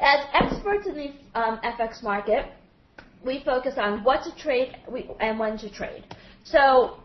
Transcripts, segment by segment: As experts in the FX market, we focus on what to trade and when to trade. So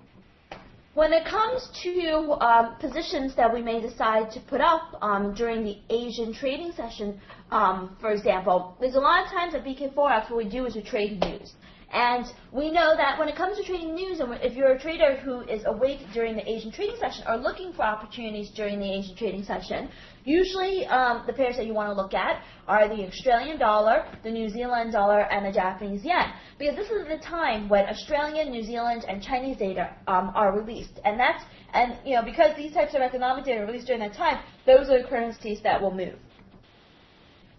when it comes to positions that we may decide to put up during the Asian trading session, for example, there's a lot of times at BK Forex what we do is we trade news. And we know that when it comes to trading news, and if you're a trader who is awake during the Asian trading session or looking for opportunities during the Asian trading session, usually the pairs that you want to look at are the Australian dollar, the New Zealand dollar, and the Japanese yen. Because this is the time when Australian, New Zealand, and Chinese data are released. And that's, and you know, because these types of economic data are released during that time, those are the currencies that will move.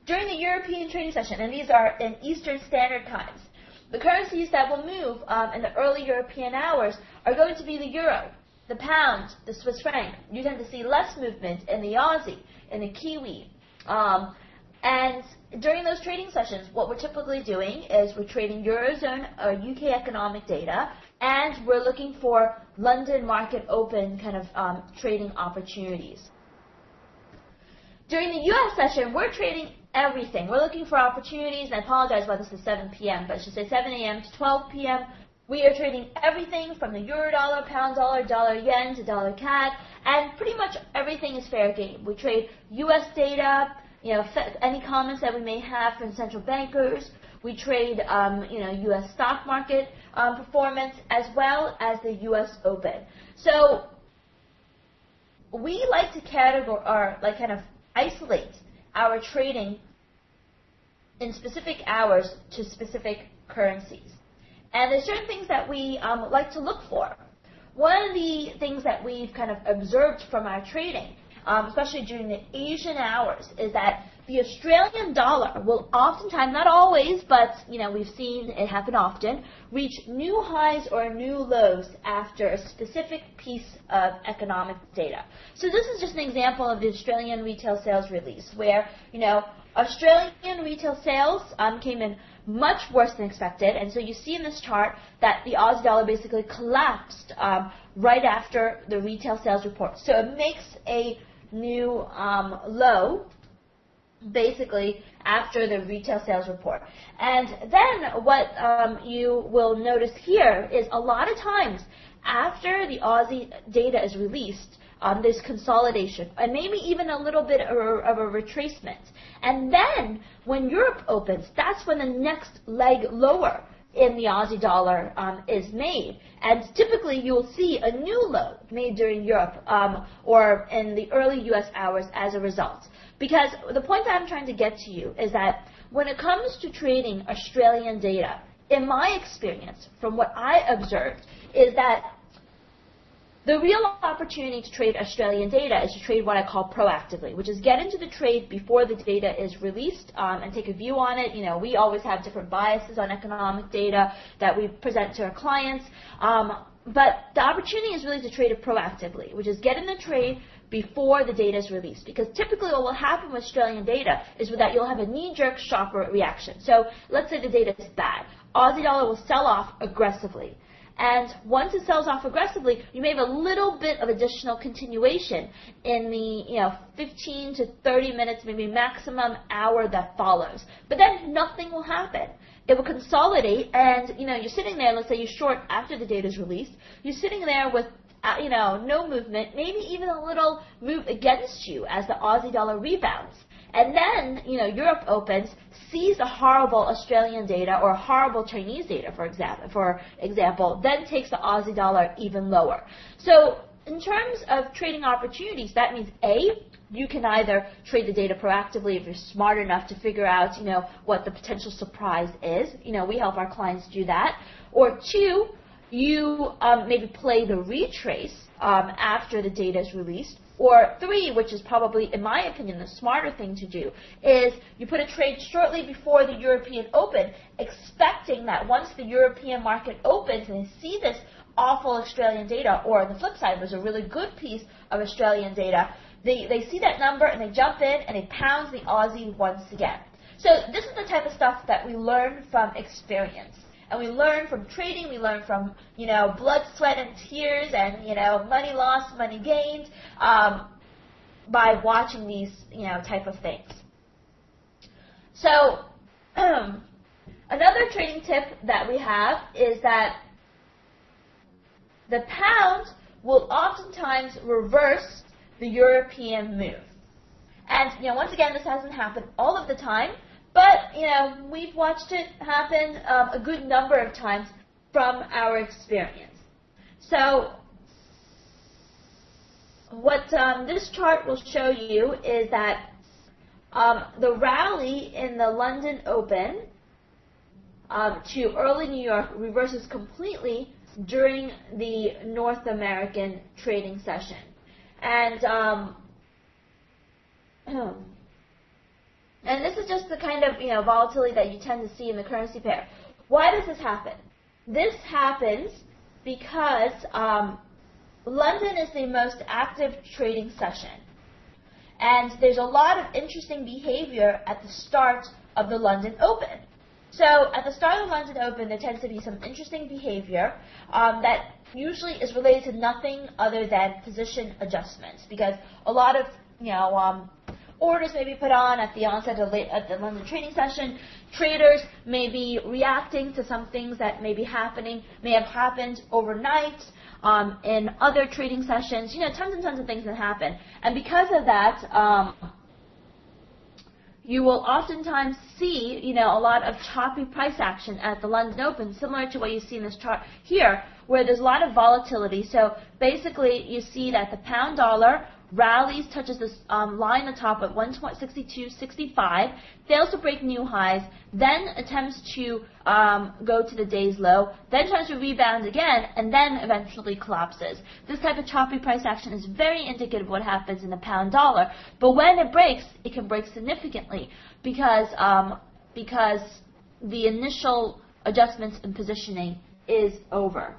During the European trading session, and these are in Eastern Standard Times, the currencies that will move in the early European hours are going to be the euro, the pound, the Swiss franc. You tend to see less movement in the Aussie, in the Kiwi. And during those trading sessions, what we're typically doing is we're trading Eurozone or UK economic data, and we're looking for London market open kind of trading opportunities. During the U.S. session, we're trading everything. We're looking for opportunities, and I apologize why this is 7 p.m., but I should say 7 a.m. to 12 p.m. We are trading everything from the euro dollar, pound dollar, dollar yen to dollar CAD, and pretty much everything is fair game. We trade U.S. data, you know, any comments that we may have from central bankers. We trade, you know, U.S. stock market performance as well as the U.S. Open. So we like to isolate our trading in specific hours to specific currencies. And there's certain things that we like to look for. One of the things that we've kind of observed from our trading, especially during the Asian hours, is that the Australian dollar will oftentimes, not always, but you know, we've seen it happen often, reach new highs or new lows after a specific piece of economic data. So this is just an example of the Australian retail sales release, where you know Australian retail sales came in much worse than expected, and so you see in this chart that the Aussie dollar basically collapsed right after the retail sales report. So it makes a new low, basically, after the retail sales report. And then what you will notice here is a lot of times after the Aussie data is released, there's consolidation, and maybe even a little bit of a retracement. And then when Europe opens, that's when the next leg lower in the Aussie dollar is made. And typically you'll see a new low made during Europe or in the early U.S. hours as a result. Because the point that I'm trying to get to you is that when it comes to trading Australian data, in my experience, from what I observed, is that the real opportunity to trade Australian data is to trade what I call proactively, which is get into the trade before the data is released and take a view on it. You know, we always have different biases on economic data that we present to our clients. But the opportunity is really to trade it proactively, which is get in the trade before the data is released. Because typically what will happen with Australian data is that you'll have a knee-jerk shock reaction. So let's say the data is bad. Aussie dollar will sell off aggressively. And once it sells off aggressively, you may have a little bit of additional continuation in the 15 to 30 minutes, maybe maximum hour that follows. But then nothing will happen. It will consolidate, and you're sitting there. Let's say you short after the data is released. You're sitting there with no movement, maybe even a little move against you as the Aussie dollar rebounds. And then, Europe opens, sees a horrible Australian data or horrible Chinese data, for example, then takes the Aussie dollar even lower. So in terms of trading opportunities, that means A, you can either trade the data proactively if you're smart enough to figure out, what the potential surprise is. We help our clients do that. Or two, you maybe play the retrace after the data is released. Or three, which is probably, in my opinion, the smarter thing to do, is you put a trade shortly before the European Open, expecting that once the European market opens and they see this awful Australian data, or on the flip side, there's a really good piece of Australian data, they see that number and they jump in and they pound the Aussie once again. So this is the type of stuff that we learn from experience. And we learn from trading, we learn from, blood, sweat, and tears, and, money lost, money gained, by watching these, type of things. So another trading tip that we have is that the pound will oftentimes reverse the European move. And, you know, once again, this hasn't happened all of the time, but, you know, we've watched it happen a good number of times from our experience. So what this chart will show you is that the rally in the London Open to early New York reverses completely during the North American trading session. And and this is just the kind of, you know, volatility that you tend to see in the currency pair. Why does this happen? This happens because London is the most active trading session, and there's a lot of interesting behavior at the start of the London Open. So at the start of the London Open, there tends to be some interesting behavior that usually is related to nothing other than position adjustments, because a lot of, you know, orders may be put on at the onset of the London trading session. Traders may be reacting to some things that may be happening, may have happened overnight in other trading sessions. You know, tons and tons of things that happen. And because of that, you will oftentimes see, you know, a lot of choppy price action at the London Open, similar to what you see in this chart here, where there's a lot of volatility. So basically, you see that the pound dollar rallies, touches this line atop at 162.65, fails to break new highs, then attempts to go to the day's low, then tries to rebound again, and then eventually collapses. This type of choppy price action is very indicative of what happens in the pound dollar. But when it breaks, it can break significantly because the initial adjustments in positioning is over.